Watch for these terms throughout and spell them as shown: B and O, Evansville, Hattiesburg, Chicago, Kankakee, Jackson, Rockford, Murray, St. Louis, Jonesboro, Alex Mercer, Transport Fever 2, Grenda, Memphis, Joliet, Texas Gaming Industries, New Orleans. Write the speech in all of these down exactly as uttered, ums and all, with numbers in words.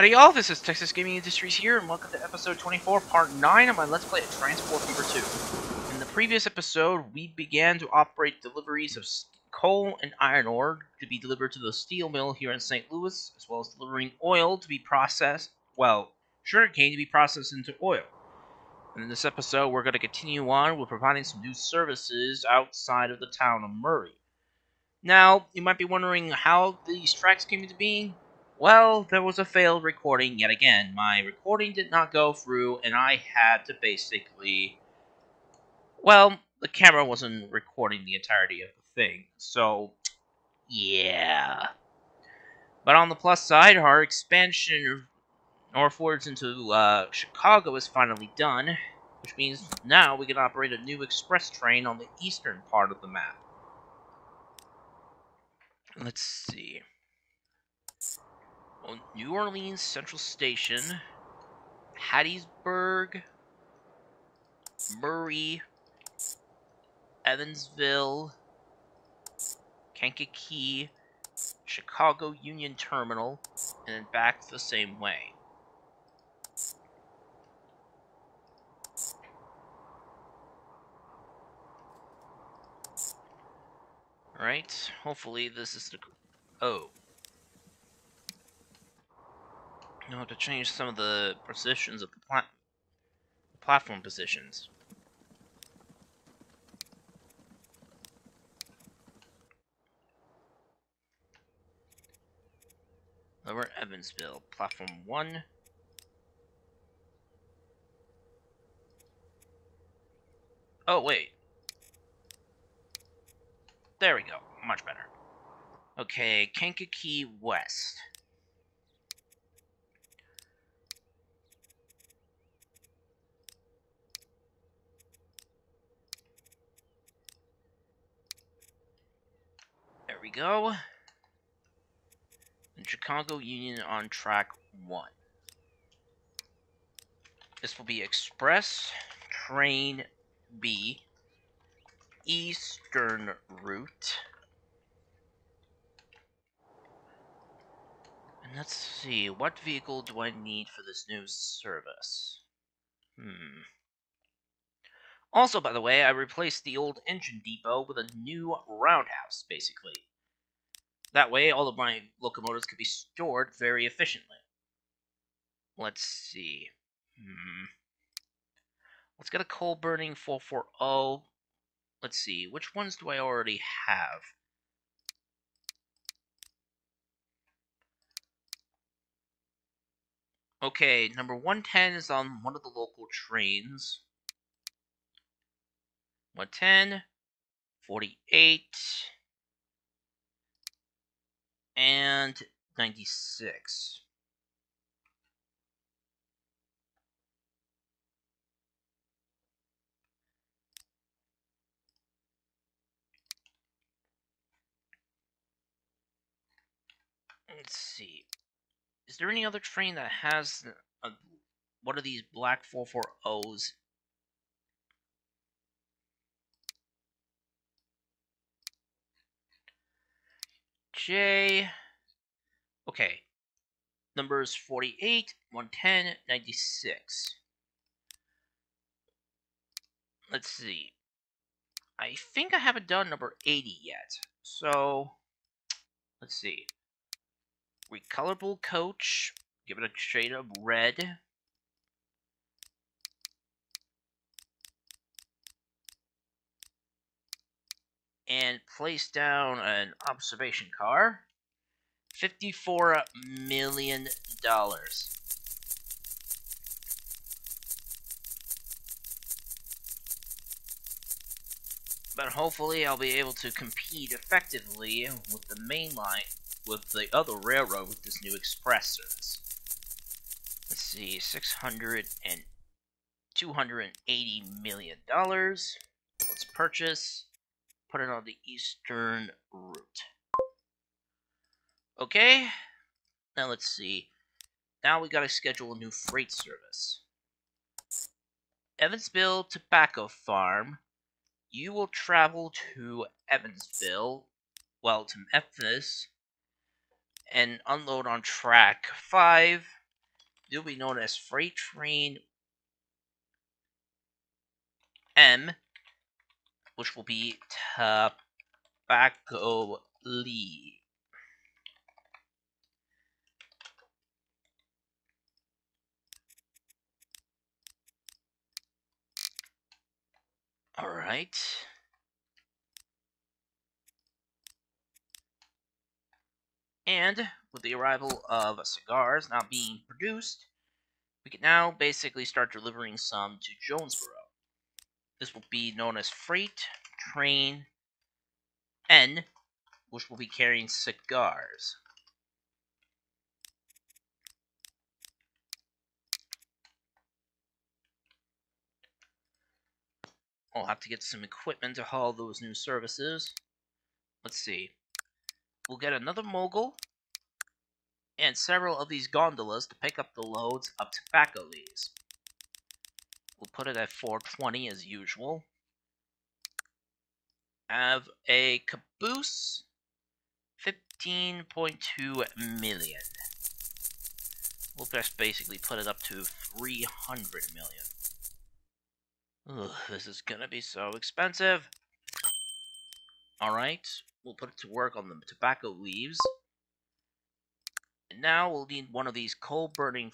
Howdy y'all, this is Texas Gaming Industries here, and welcome to episode twenty-four, part nine of my Let's Play at Transport Fever two. In the previous episode, we began to operate deliveries of coal and iron ore to be delivered to the steel mill here in Saint Louis, as well as delivering oil to be processed, well, sugarcane to be processed into oil. And in this episode, we're going to continue on with providing some new services outside of the town of Murray. Now, you might be wondering how these tracks came into being. Well, there was a failed recording yet again. My recording did not go through, and I had to basically... Well, the camera wasn't recording the entirety of the thing, so... yeah. But on the plus side, our expansion northwards into uh, Chicago is finally done, which means now we can operate a new express train on the eastern part of the map. Let's see... New Orleans Central Station, Hattiesburg, Murray, Evansville, Kankakee, Chicago Union Terminal, and then back the same way. Alright, hopefully this is the... oh. I'll have to change some of the positions of the plat platform positions. Lower Evansville, platform one. Oh, wait. There we go. Much better. Okay, Kankakee West. We go. And Chicago Union on track one. This will be express train B, eastern route. And let's see, what vehicle do I need for this new service? Hmm. Also, by the way, I replaced the old engine depot with a new roundhouse, basically. That way, all of my locomotives could be stored very efficiently. Let's see. Hmm. Let's get a coal burning four forty. Let's see. Which ones do I already have? Okay, number one ten is on one of the local trains. one ten, forty-eight. And ninety-six. Let's see. Is there any other train that has a, one of these black four forties? J. Okay. Numbers forty-eight, one ten, ninety-six. Let's see. I think I haven't done number eighty yet. So, let's see. Recolorable coach. Give it a shade of red. And place down an observation car. fifty-four million dollars. But hopefully I'll be able to compete effectively with the main line, with the other railroad with this new express service. Let's see, six hundred and two hundred eighty million dollars. Let's purchase. Put it on the eastern route. Okay. Now let's see. Now we gotta schedule a new freight service. Evansville Tobacco Farm. You will travel to Evansville, well, to Memphis, and unload on track five you'll be known as Freight Train M, which will be Tobacco Lee. All right. And with the arrival of cigars now being produced, we can now basically start delivering some to Jonesboro. This will be known as Freight Train N, which will be carrying cigars. I'll have to get some equipment to haul those new services. Let's see. We'll get another mogul and several of these gondolas to pick up the loads of tobacco leaves. We'll put it at four twenty as usual. Have a caboose, fifteen point two million. We'll just basically put it up to three hundred million. Ugh, this is gonna be so expensive. Alright, we'll put it to work on the tobacco leaves. And now we'll need one of these coal-burning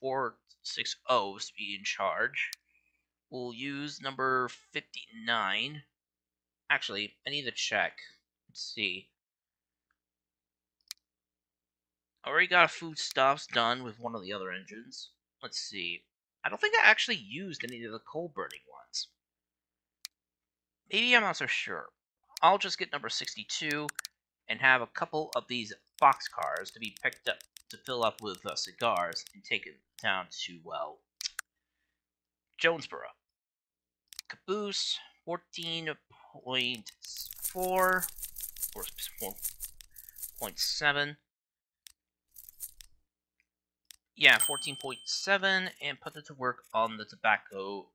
four sixty to be in charge. We'll use number fifty-nine. Actually, I need to check. Let's see. I already got foodstuffs done with one of the other engines. Let's see. I don't think I actually used any of the coal-burning ones. Maybe I'm not so sure. I'll just get number sixty-two and have a couple of these boxcars to be picked up to fill up with uh, cigars and taken down to, well, Jonesboro. Caboose, fourteen point four, or four point seven. Yeah, fourteen point seven, and put it to work on the tobacco,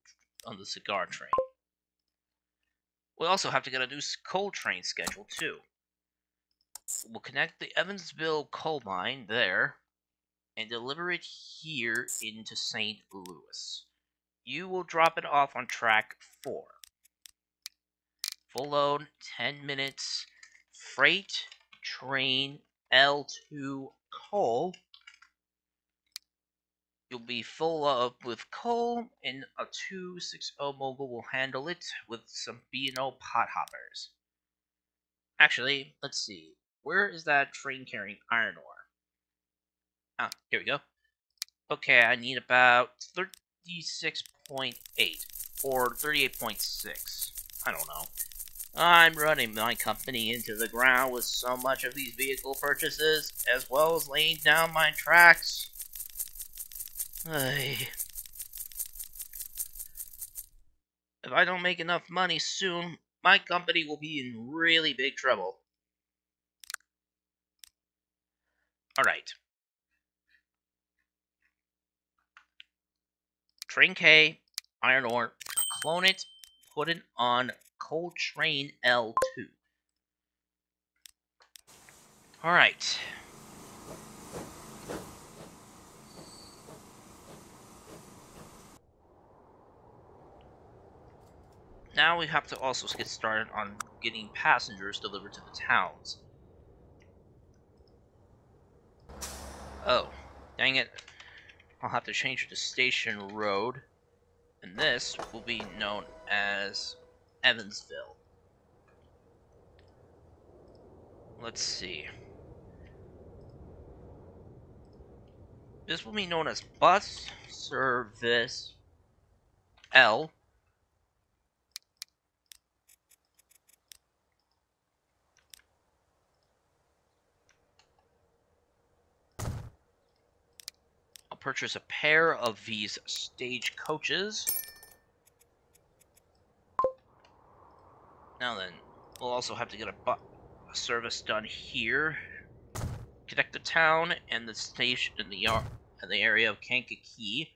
on the cigar train. We also have to get a new coal train schedule, too. We'll connect the Evansville coal mine there, and deliver it here into Saint Louis. You will drop it off on track four. Full load, ten minutes, freight, train, L two coal. You'll be full up with coal, and a two sixty mogul will handle it with some B and O pot hoppers. Actually, let's see. Where is that train carrying iron ore? Ah, here we go. Okay, I need about thirty-six point eight, or thirty-eight point six. I don't know. I'm running my company into the ground with so much of these vehicle purchases, as well as laying down my tracks. If I don't make enough money soon, my company will be in really big trouble. Alright. Train K, iron ore, clone it, put it on coal train L two. Alright. Now we have to also get started on getting passengers delivered to the towns. Oh, dang it. I'll have to change it to Station Road. And this will be known as Evansville. Let's see. This will be known as Bus Service L. Purchase a pair of these stage coaches. Now then, we'll also have to get a, bu a service done here. Connect the town and the station in the yard in the area of Kankakee.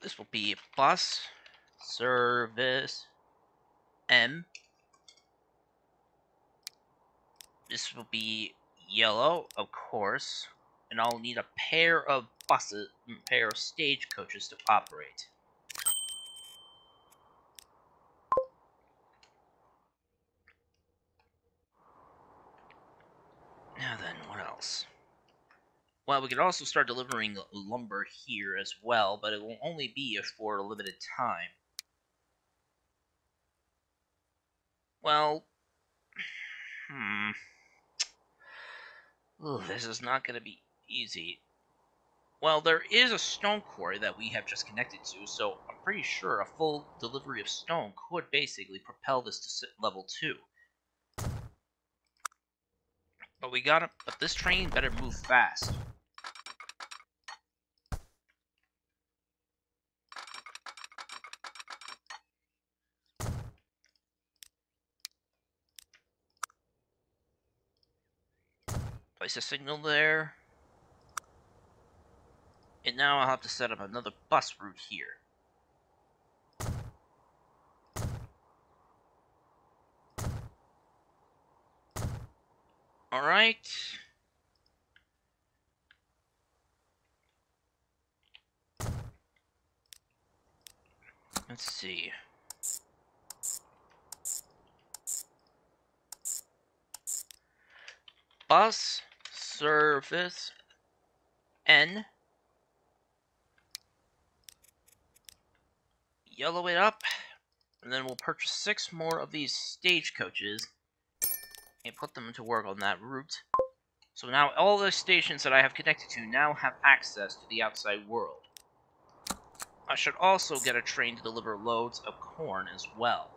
This will be bus service M. This will be yellow, of course, and I'll need a pair of buses and a pair of stagecoaches to operate. Now then, what else? Well, we could also start delivering lumber here as well, but it will only be for a limited time. Well, hmm. Ooh, this is not going to be easy. Well, there is a stone quarry that we have just connected to, so I'm pretty sure a full delivery of stone could basically propel this to level two. But we gotta. But this train better move fast. Place a signal there. And now I'll have to set up another bus route here. Alright. Let's see. Bus service N. Yellow it up. And then we'll purchase six more of these stagecoaches and put them to work on that route. So now all the stations that I have connected to now have access to the outside world. I should also get a train to deliver loads of corn as well.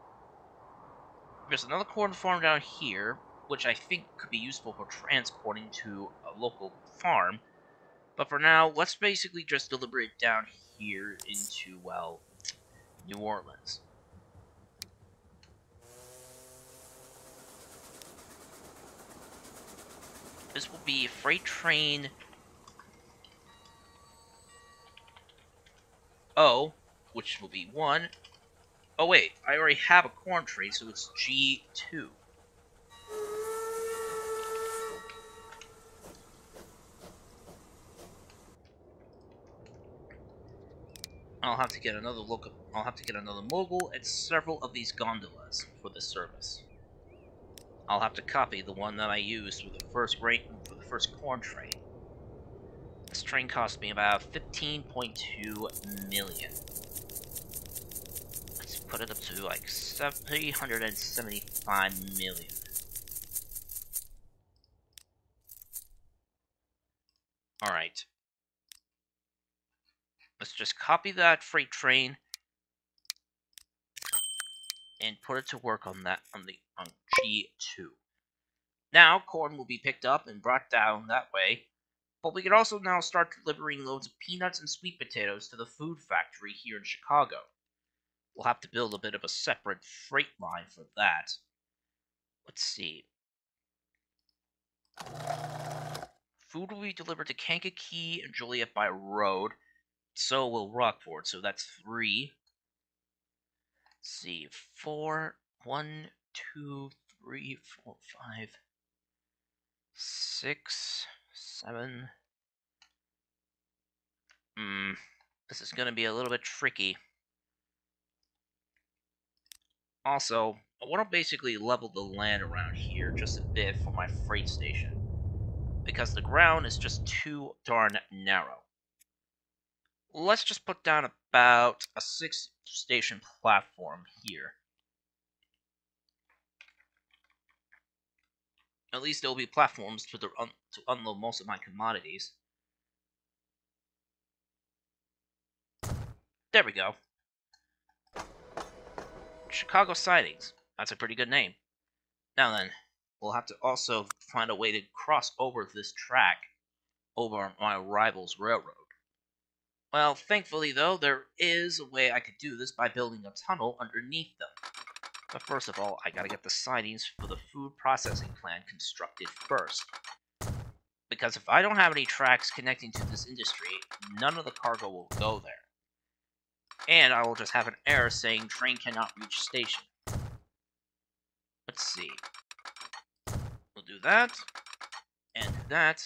There's another corn farm down here, which I think could be useful for transporting to a local farm. But for now, let's basically just deliver it down here into, well, New Orleans. This will be freight train O, which will be one. Oh wait, I already have a corn train, so it's G two. I'll have to get another look. I'll have to get another mogul and several of these gondolas for this service. I'll have to copy the one that I used for the first rate for the first corn train. This train cost me about fifteen point two million. Let's put it up to like three hundred seventy-five million. All right. Let's just copy that freight train and put it to work on that on the on G two. Now corn will be picked up and brought down that way, but we could also now start delivering loads of peanuts and sweet potatoes to the food factory here in Chicago. We'll have to build a bit of a separate freight line for that. Let's see. Food will be delivered to Kankakee and Joliet by road. So will Rockford. So that's three. Let's see, four, one, two, three, four, five, six, seven. Hmm, this is going to be a little bit tricky. Also, I want to basically level the land around here just a bit for my freight station, because the ground is just too darn narrow. Let's just put down about a six station platform here. At least there'll be platforms to, the un to unload most of my commodities. There we go. Chicago Sidings. That's a pretty good name. Now then, we'll have to also find a way to cross over this track over my rival's railroad. Well, thankfully, though, there is a way I could do this by building a tunnel underneath them. But first of all, I gotta get the sidings for the food processing plant constructed first. Because if I don't have any tracks connecting to this industry, none of the cargo will go there. And I will just have an error saying train cannot reach station. Let's see. We'll do that, and that.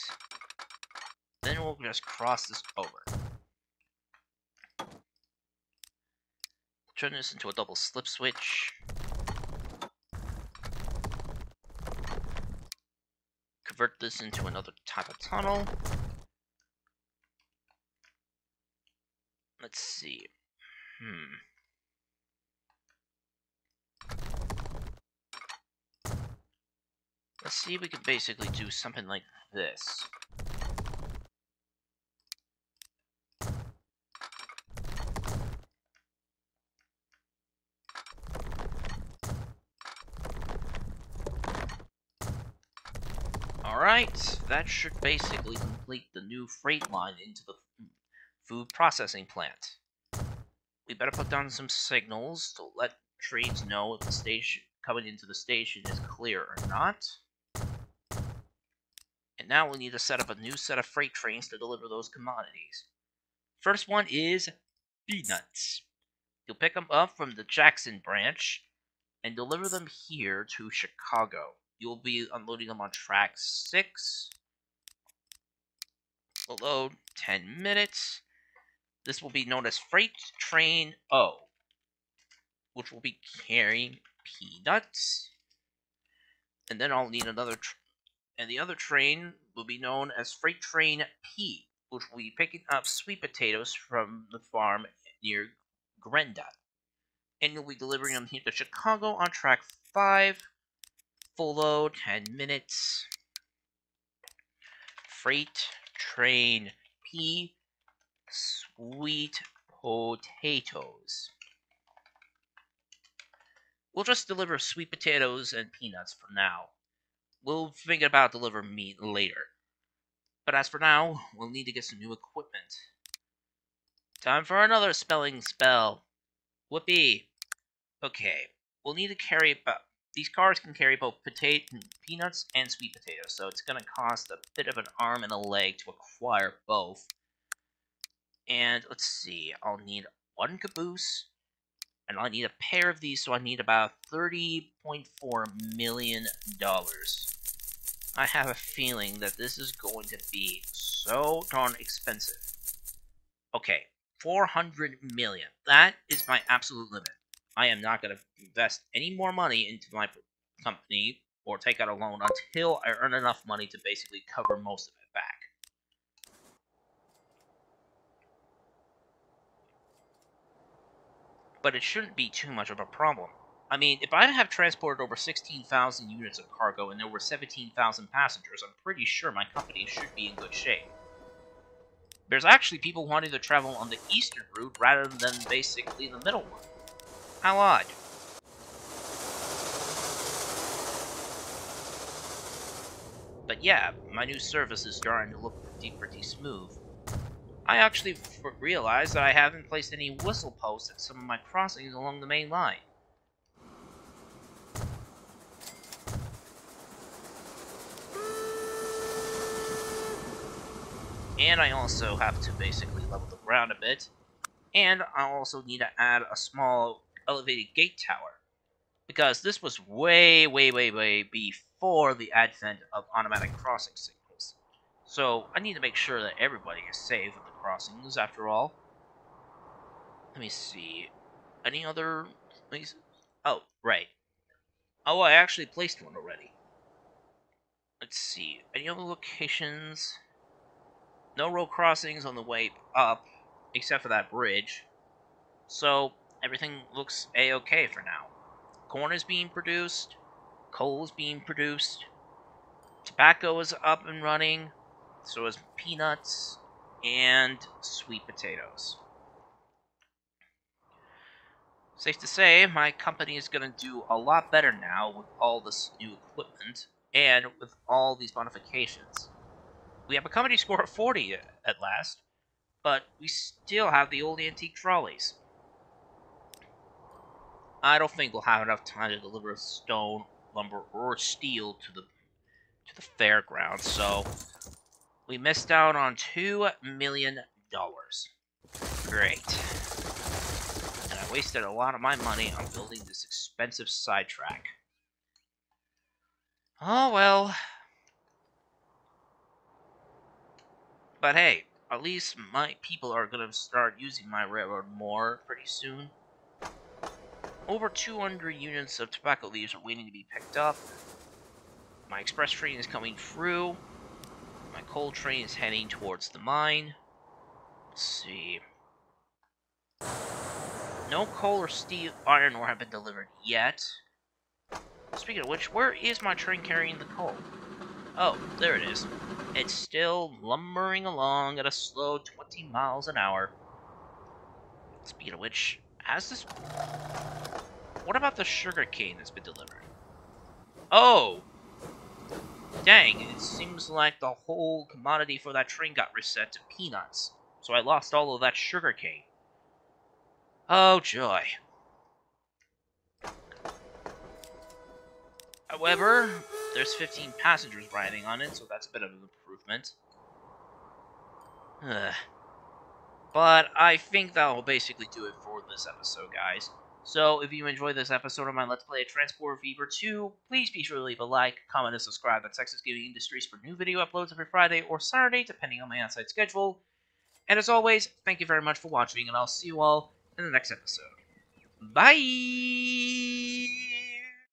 Then we'll just cross this over. Turn this into a double slip switch. Convert this into another type of tunnel. Let's see. Hmm. Let's see if we can basically do something like this. Alright, that should basically complete the new freight line into the food processing plant. We better put down some signals to let trades know if the station coming into the station is clear or not. And now we need to set up a new set of freight trains to deliver those commodities. First one is peanuts. You'll pick them up from the Jackson branch and deliver them here to Chicago. You'll be unloading them on track six. We'll load ten minutes. This will be known as Freight Train O, which will be carrying peanuts. And then I'll need another train. And the other train will be known as Freight Train P, which will be picking up sweet potatoes from the farm near Grenda. And you'll be delivering them here to Chicago on track five. Full load, ten minutes. Freight Train P, sweet potatoes. We'll just deliver sweet potatoes and peanuts for now. We'll figure about deliver meat later. But as for now, we'll need to get some new equipment. Time for another spelling spell. Whoopee. Okay. We'll need to carry about... These cars can carry both potato, peanuts and sweet potatoes, so it's going to cost a bit of an arm and a leg to acquire both. And let's see. I'll need one caboose. And I need a pair of these, so I need about thirty point four million dollars. I have a feeling that this is going to be so darn expensive. Okay, four hundred million dollars. That is my absolute limit. I am not going to invest any more money into my company or take out a loan until I earn enough money to basically cover most of it back. But it shouldn't be too much of a problem. I mean, if I have transported over sixteen thousand units of cargo and there were seventeen thousand passengers, I'm pretty sure my company should be in good shape. There's actually people wanting to travel on the eastern route rather than basically the middle one. How odd. But yeah, my new service is starting to look pretty, pretty smooth. I actually realized that I haven't placed any whistle posts at some of my crossings along the main line. And I also have to basically level the ground a bit. And I also need to add a small elevated gate tower. Because this was way, way, way, way before the advent of automatic crossing signals. So, I need to make sure that everybody is safe at the crossings, after all. Let me see. Any other... Oh, right. Oh, I actually placed one already. Let's see. Any other locations? No road crossings on the way up, except for that bridge. So, everything looks a-okay for now. Corn is being produced. Coal is being produced. Tobacco is up and running. So is peanuts and sweet potatoes. Safe to say, my company is going to do a lot better now with all this new equipment and with all these modifications. We have a company score of forty at last, but we still have the old antique trolleys. I don't think we'll have enough time to deliver stone, lumber, or steel to the to the fairground, so... We missed out on two million dollars. Great. And I wasted a lot of my money on building this expensive sidetrack. Oh, well. But hey, at least my people are gonna start using my railroad more pretty soon. Over two hundred units of tobacco leaves are waiting to be picked up. My express train is coming through. My coal train is heading towards the mine. Let's see. No coal or steel iron ore have been delivered yet. Speaking of which, where is my train carrying the coal? Oh, there it is. It's still lumbering along at a slow twenty miles an hour. Speaking of which, has this... What about the sugar cane that's been delivered? Oh! Dang, it seems like the whole commodity for that train got reset to peanuts. So I lost all of that sugar cane. Oh, joy. However, there's fifteen passengers riding on it, so that's a bit of an improvement. Ugh. But I think that will basically do it for this episode, guys. So if you enjoyed this episode of my Let's Play Transport Fever two, please be sure to leave a like, comment, and subscribe at Texas Gaming Industries for new video uploads every Friday or Saturday, depending on my on-site schedule. And as always, thank you very much for watching, and I'll see you all in the next episode. Bye!